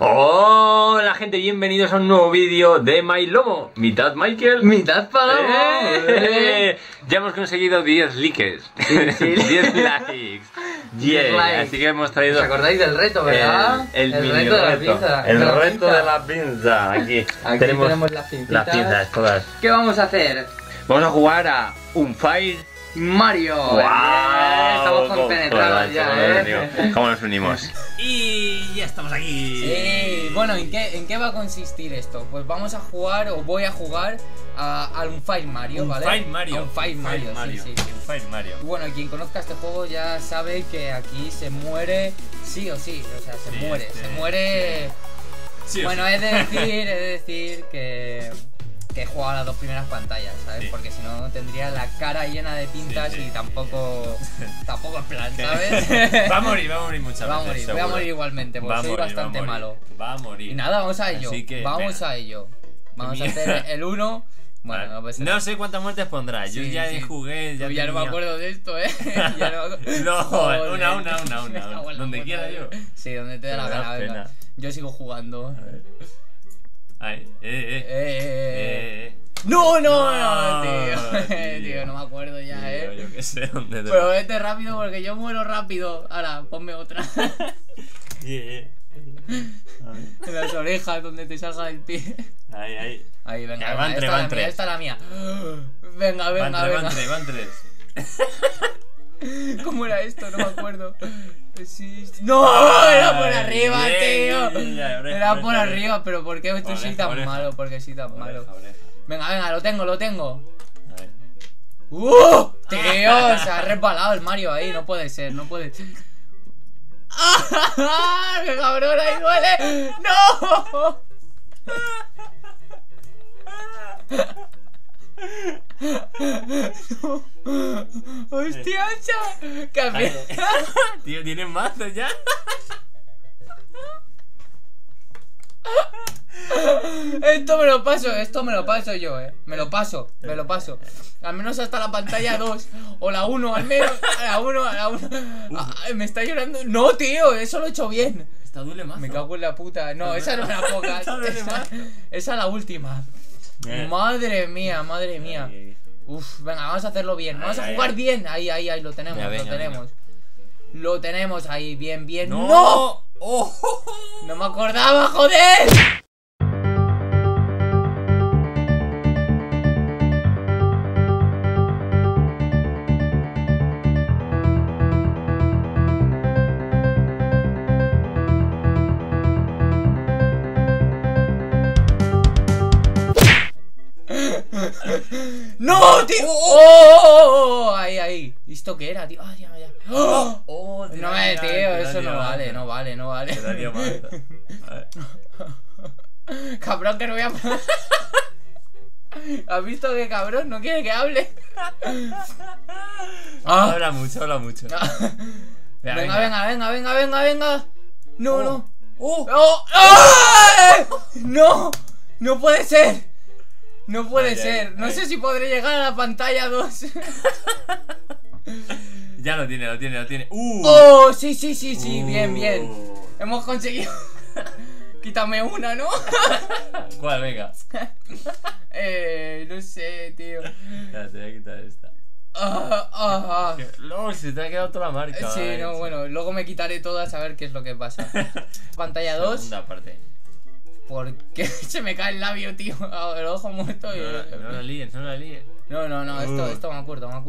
Hola gente, bienvenidos a un nuevo vídeo de My Lomo. Mitad Michael, mitad Palomo. Ya hemos conseguido 10 likes. Sí. 10 likes. Así que hemos traído... ¿Os acordáis del reto, verdad? El reto de la pinza. Aquí tenemos las pinzas todas. ¿Qué vamos a hacer? Vamos a jugar a Unfair Mario. Wow. Estamos compenetrados ya, ¿Cómo nos unimos? Y ya estamos aquí. Sí. Bueno, ¿en qué va a consistir esto? Pues vamos a jugar, o voy a jugar a Unfair Mario, ¿vale? Unfair Mario. Bueno, quien conozca este juego ya sabe que aquí se muere sí o sí. O sea, se muere. Sí, bueno, sí. he de decir que... he jugado a las dos primeras pantallas, ¿sabes? Sí. Porque si no tendría la cara llena de pintas y tampoco es plan, ¿sabes? Va a morir muchas veces. Voy a morir igualmente, porque soy bastante malo. Va a morir. Y nada, vamos a ello. Vamos a hacer el 1. Bueno, no, pues no sé cuántas muertes pondrá. Yo ya jugué. Ya no me acuerdo de esto, ¿eh? No, una. Donde quiera yo. Sí, donde te dé la gana. Venga. Yo sigo jugando. No, tío, no me acuerdo ya, tío. Yo que sé dónde te... Pero vete rápido porque yo muero rápido. Ahora, ponme otra. A ver. En las orejas, donde te salga el pie. Ahí, venga. Esta es la mía. Venga. ¿Cómo era esto? No me acuerdo. ¡No! ¡Era por arriba, tío! Era por arriba, pero ¿por qué soy tan malo? Venga, lo tengo. A ver. ¡Tío! Se ha resbalado el Mario ahí, no puede ser. ¡Ah! ¡Qué cabrón! ¡Ahí duele! ¡No! No. ¡Hostia! Tío, ¿tienes mazo ya? Esto me lo paso yo, Me lo paso. Al menos hasta la pantalla 2 o la 1, al menos a la 1. Me está llorando. No, tío, eso lo he hecho bien. Esta duele más. Me cago en la puta. No, esa no es la poca. Esa es la última. Madre mía. Uf, venga, vamos a hacerlo bien. Vamos a jugar bien. Ahí, lo tenemos. Lo tenemos ahí, bien. ¡No! ¡No! Oh. ¡No me acordaba, joder! ¡No, tío! ¡Oh! Ahí. ¿Esto qué era, tío? ¡Ah, ya! ¡Oh! No, tío, eso no vale. Te daría mal. A ver. Cabrón, que no voy a... ¿Has visto que cabrón no quiere que hable? Habla mucho. Venga. No. ¡No! No puede ser. No sé si podré llegar a la pantalla 2. Ya lo tiene. ¡Oh! Sí. Bien. Hemos conseguido. Quítame una, ¿no? ¿Cuál? Venga. No sé, tío. Ya, te voy a quitar esta. Luego se te ha quedado toda la marca. Sí, no, bueno. Luego me quitaré todas a ver qué es lo que pasa. Pantalla 2. Segunda parte. ¿Por qué se me cae el labio, tío? El ojo muerto y... No la líes. No, esto me acuerdo.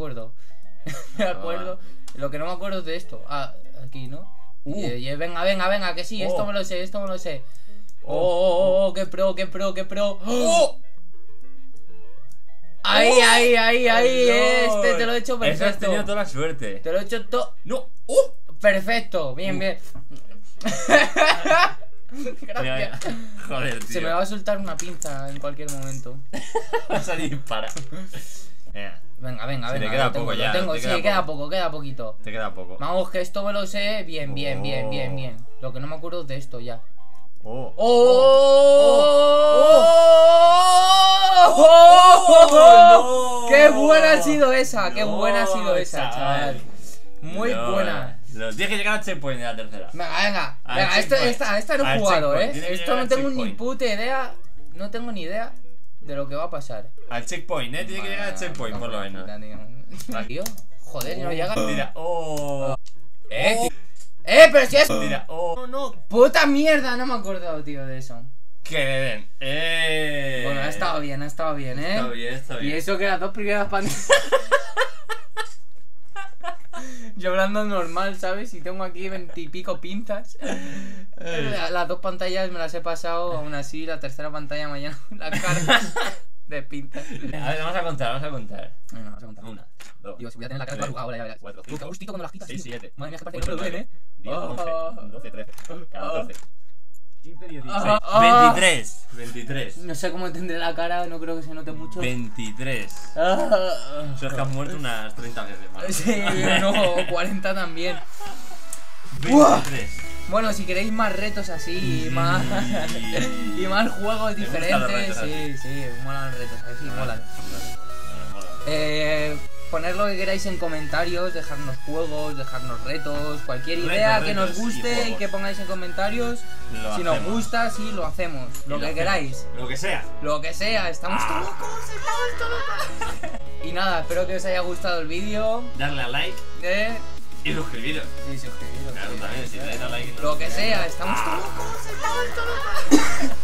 Lo que no me acuerdo es de esto. Aquí, ¿no? Venga, que sí, esto me lo sé. ¡Qué pro! ¡Oh! Ahí, no. Este te lo he hecho perfecto. Eso has tenido toda la suerte. Te lo he hecho todo... ¡No! ¡Oh! Perfecto, bien. Gracias. Joder, tío. Se me va a soltar una pinza en cualquier momento. Vas a disparar. Venga. Te queda poco ya. Queda poquito. Te queda poco. Vamos, que esto me lo sé. Bien. Lo que no me acuerdo es de esto ya. ¡Oh! ¡Qué buena ha sido esa, chaval! Muy buena. Los 10 que llegan al checkpoint de la tercera. Venga, venga, venga, esta no he jugado, Esto no tengo ni puta idea. No tengo ni idea de lo que va a pasar. Al checkpoint, tiene que llegar al checkpoint, por lo menos. Tío, joder, no llega. Mira, pero si es. Mira, no. Puta mierda, no me he acordado, tío, de eso. Que le den. Bueno, ha estado bien, Está bien, está bien. Y eso que las dos primeras pantallas. Yo hablando normal, ¿sabes? Y tengo aquí 20 y pico pinzas. Las dos pantallas me las he pasado, aún así la tercera pantalla mañana la carga de pintas. A ver, vamos a contar, No, vamos a contar. 1, 2. Digo, si voy a tener la cara arrugada ahora, ya verás. 4, 5. Justito cuando las quitas. 6, 7. Madre mía, qué parte que no lo ven, 10, 11, 12, 13, 14. 15, 16. 23. No sé cómo tendré la cara, no creo que se note mucho. 23. Eso es que has muerto unas 30 veces más. Sí, no, 40 también. 23. Bueno, si queréis más retos así y más y más juegos diferentes, sí, molan retos así, molan. Poner lo que queráis en comentarios, dejarnos juegos, dejarnos retos, cualquier idea que nos guste y que pongáis en comentarios. Si nos gusta, sí, lo hacemos. Lo que queráis. Lo que sea. Lo que sea. Estamos todos locos, estamos todos locos. Y nada, espero que os haya gustado el vídeo. Darle a like. Y suscribiros. Sí, suscribiros. Claro, también, si le dais a like. Lo que sea, estamos todos locos, estamos todos locos.